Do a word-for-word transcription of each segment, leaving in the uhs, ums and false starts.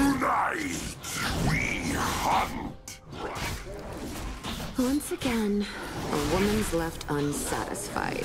Tonight, we hunt! Once again, a woman's left unsatisfied.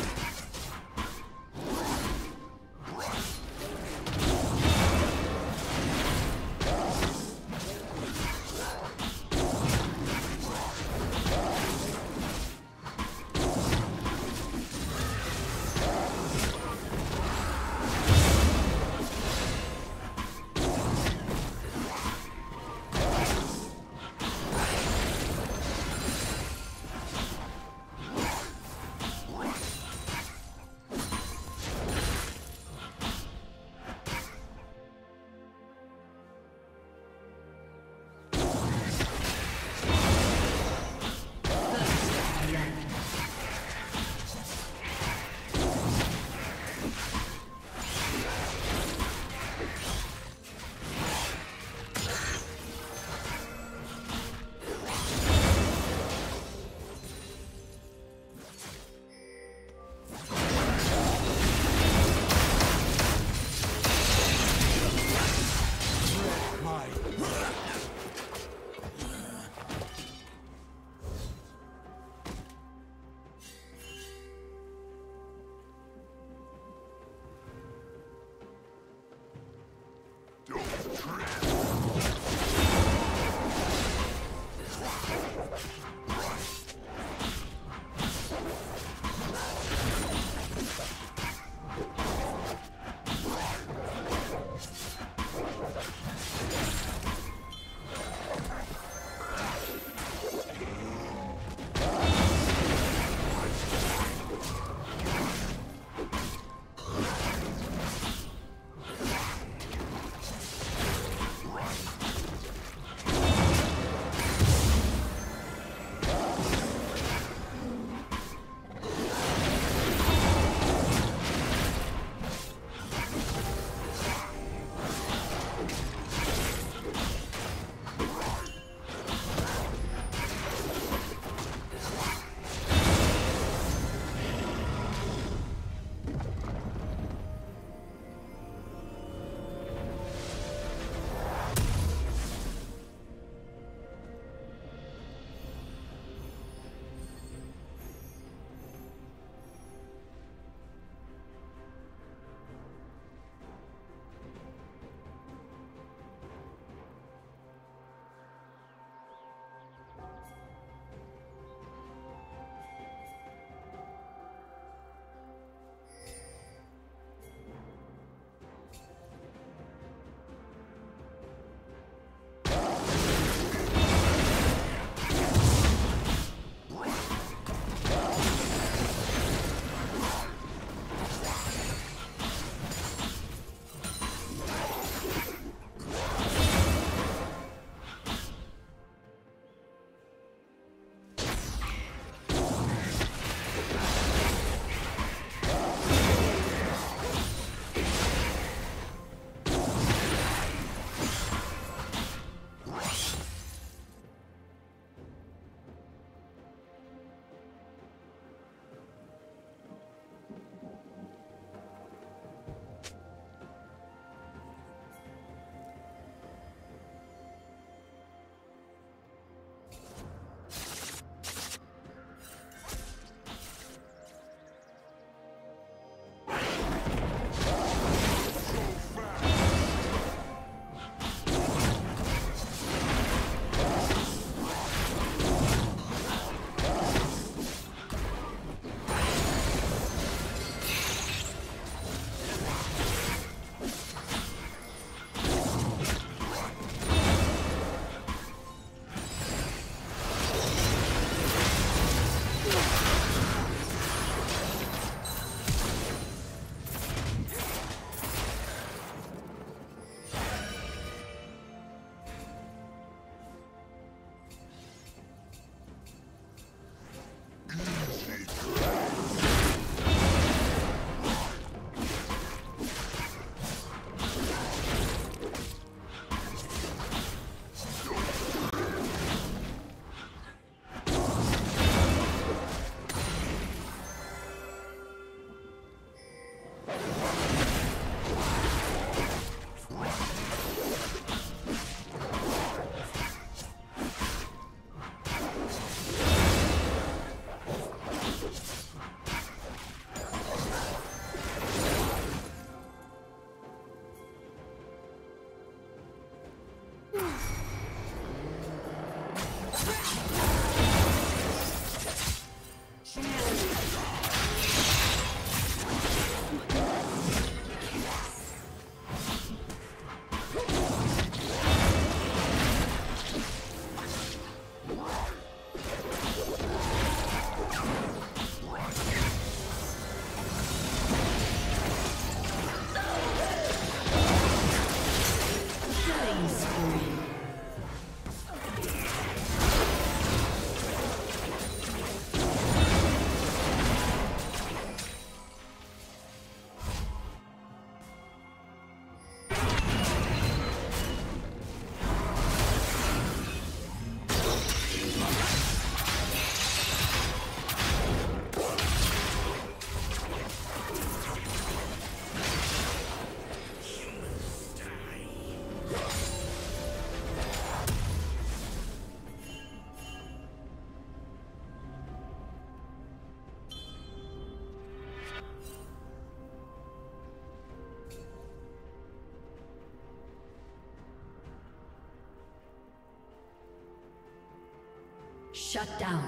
Shut down.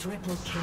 Triple kill.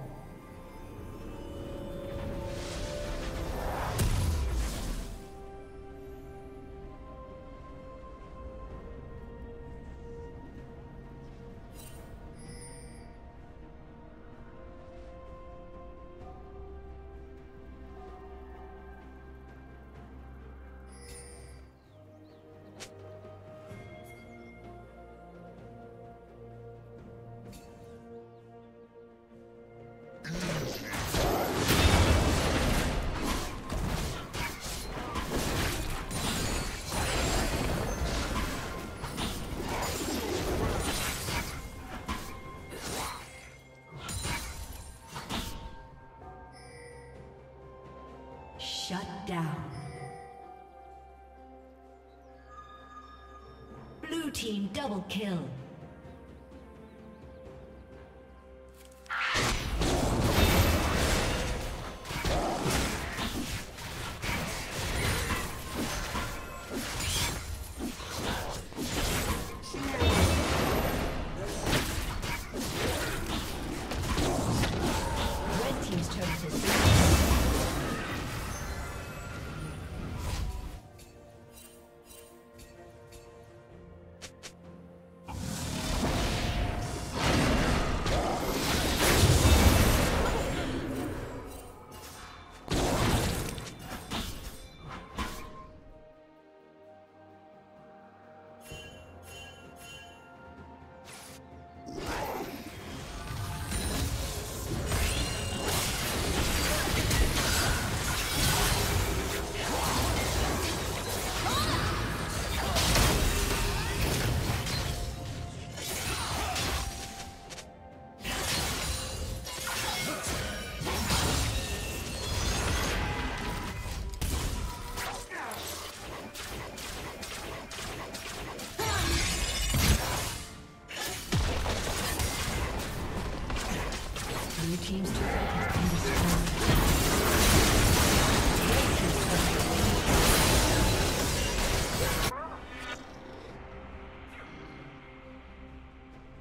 Shut down. Blue team double kill.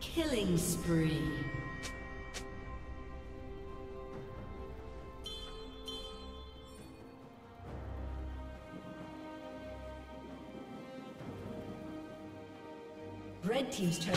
Killing spree. Red team's turn.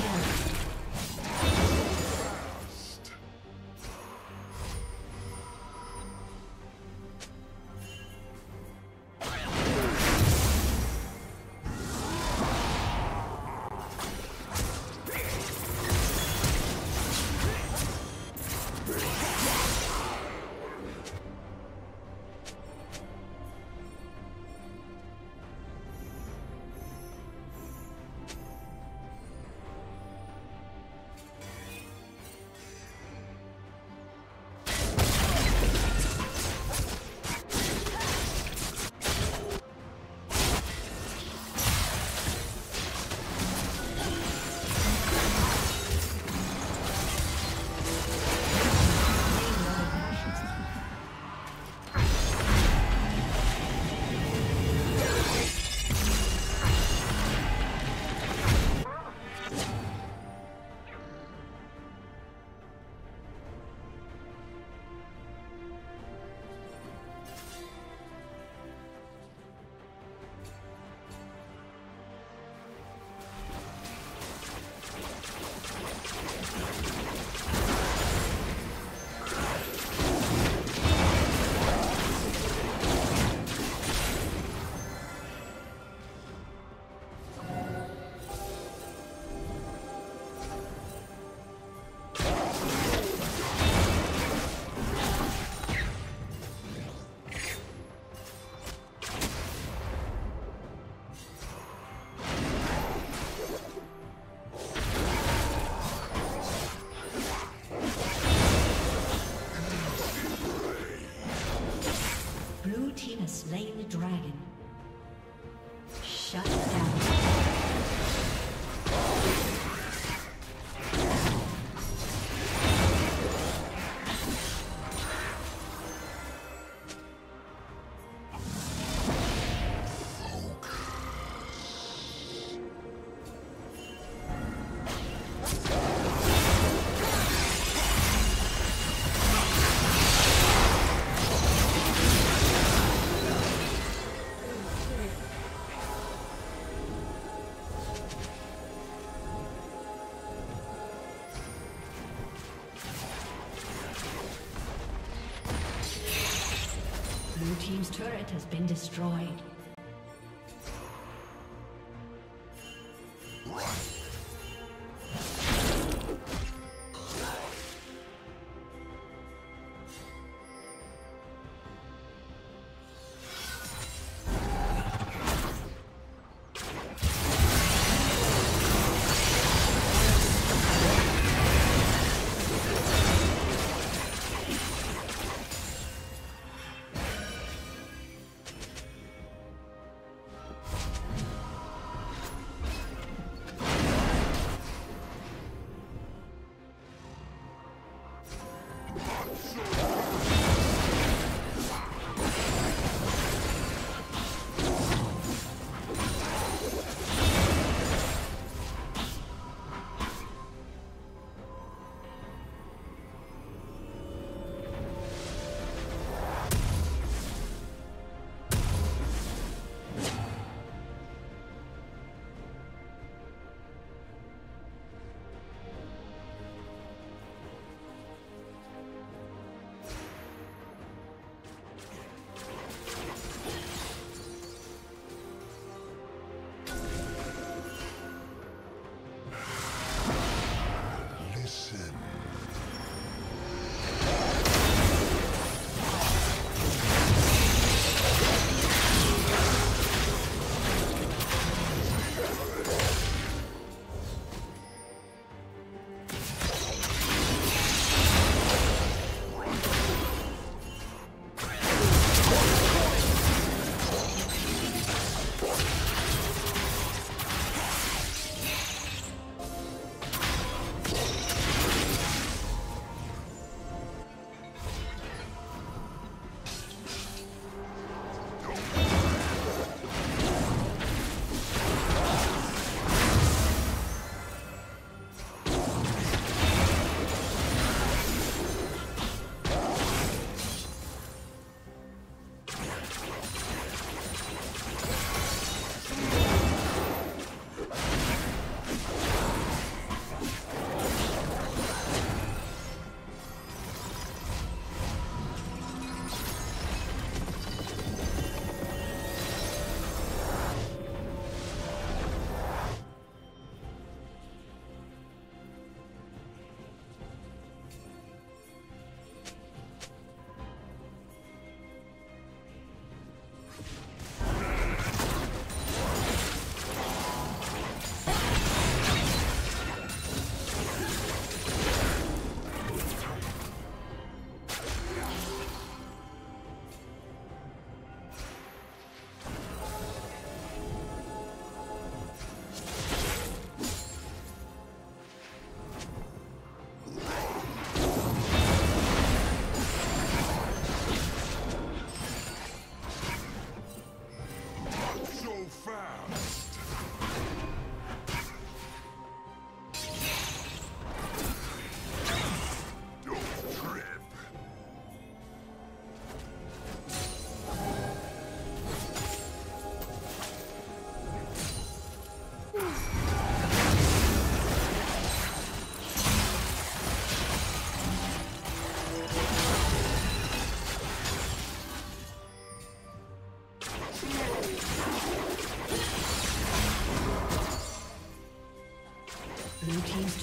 Slain the dragon. Shut down. Team's turret has been destroyed.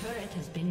turret has been